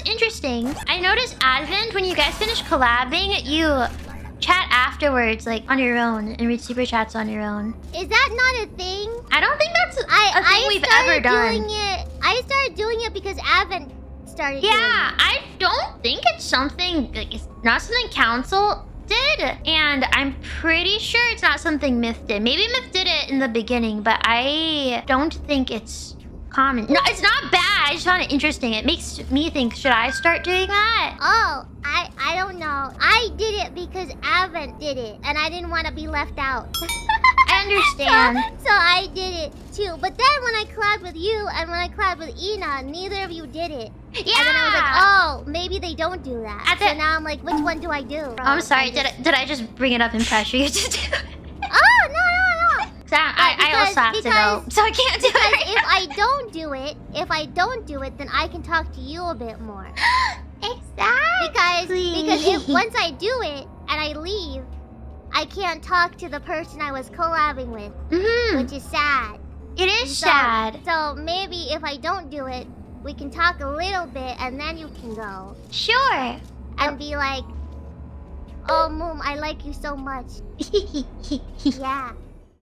that's interesting. I noticed Advent, when you guys finish collabing, you chat afterwards, like, on your own, and read super chats on your own. Is that not a thing? I don't think that's a thing we've ever done. I started doing it because Advent started doing it. Yeah, I don't think it's something, like, it's not something Council did, and I'm pretty sure it's not something Myth did. Maybe Myth did it in the beginning, but I don't think it's common. No, it's not bad. I just found it interesting. It makes me think, should I start doing that? Oh, I don't know. I did it because Advent did it, and I didn't want to be left out. I understand. So I did it too. But then when I collabed with you and when I collabed with Ina, neither of you did it. Yeah. And then I was like, oh, maybe they don't do that. So now I'm like, which one do I do? I'm sorry. Did I just bring it up and pressure you to do it? Oh, no. I also have to know, so I can't do it right now. If I don't do it, then I can talk to you a bit more. Exactly. Because once I do it and I leave, I can't talk to the person I was collabing with, which is sad. It is sad. So maybe if I don't do it, we can talk a little bit, and then you can go. Sure. And be like, oh, Mum, I like you so much. Yeah.